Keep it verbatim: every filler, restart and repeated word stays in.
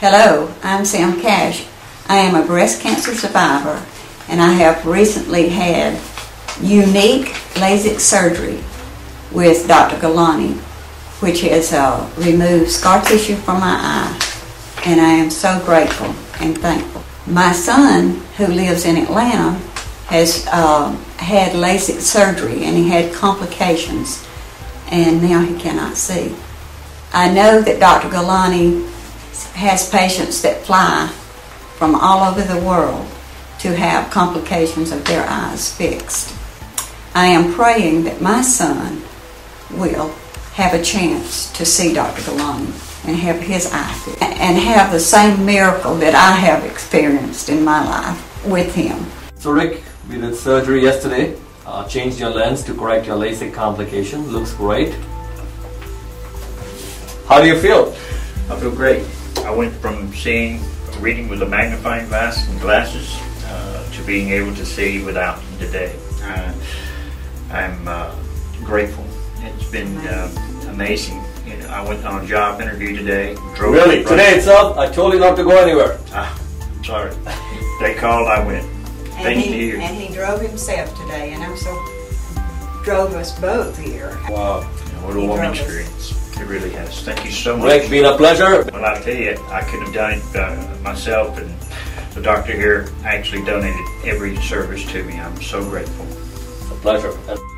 Hello, I'm Sam Cash. I am a breast cancer survivor, and I have recently had unique LASIK surgery with Doctor Gulani, which has uh, removed scar tissue from my eye, and I am so grateful and thankful. My son, who lives in Atlanta, has uh, had LASIK surgery, and he had complications, and now he cannot see. I know that Doctor Gulani has patients that fly from all over the world to have complications of their eyes fixed. I am praying that my son will have a chance to see Doctor Gulani and have his eye fixed and have the same miracle that I have experienced in my life with him. So Rick, we did surgery yesterday, uh, changed your lens to correct your LASIK complication. Looks great. How do you feel? I feel great. I went from seeing, reading with a magnifying glass and glasses uh, to being able to see without them today. Uh, I'm uh, grateful. It's been uh, amazing. You know, I went on a job interview today. Drove really? Today itself? I told you not to go anywhere. Ah, I'm sorry. They called, I went. And Thank he, you. And he drove himself today, and I'm so drove us both here. Wow. Yeah, what a warm experience. It really has. Thank you so much. Rick, been a pleasure. Well, I tell you, I could have done it uh, myself, and the doctor here actually donated every service to me. I'm so grateful. It's a pleasure.